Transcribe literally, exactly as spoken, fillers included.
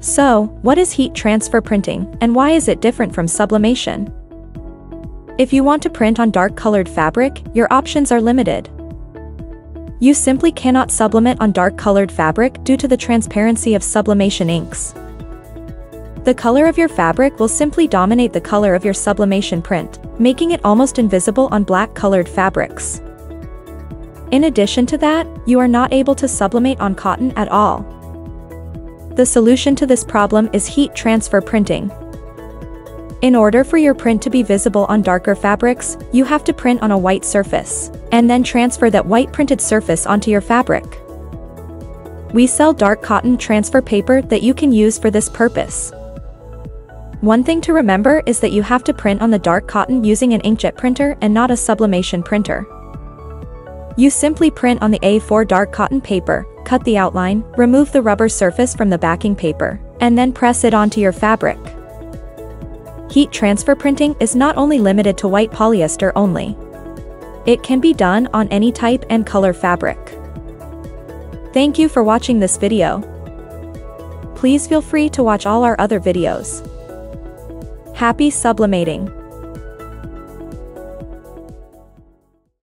So, what is heat transfer printing, and why is it different from sublimation? If you want to print on dark-colored fabric, your options are limited. You simply cannot sublimate on dark-colored fabric due to the transparency of sublimation inks. The color of your fabric will simply dominate the color of your sublimation print, making it almost invisible on black-colored fabrics. In addition to that, you are not able to sublimate on cotton at all. The solution to this problem is heat transfer printing. In order for your print to be visible on darker fabrics, you have to print on a white surface, and then transfer that white printed surface onto your fabric. We sell dark cotton transfer paper that you can use for this purpose. One thing to remember is that you have to print on the dark cotton using an inkjet printer and not a sublimation printer. You simply print on the A four dark cotton paper, cut the outline, remove the rubber surface from the backing paper, and then press it onto your fabric. Heat transfer printing is not only limited to white polyester only. It can be done on any type and color fabric. Thank you for watching this video. Please feel free to watch all our other videos. Happy sublimating!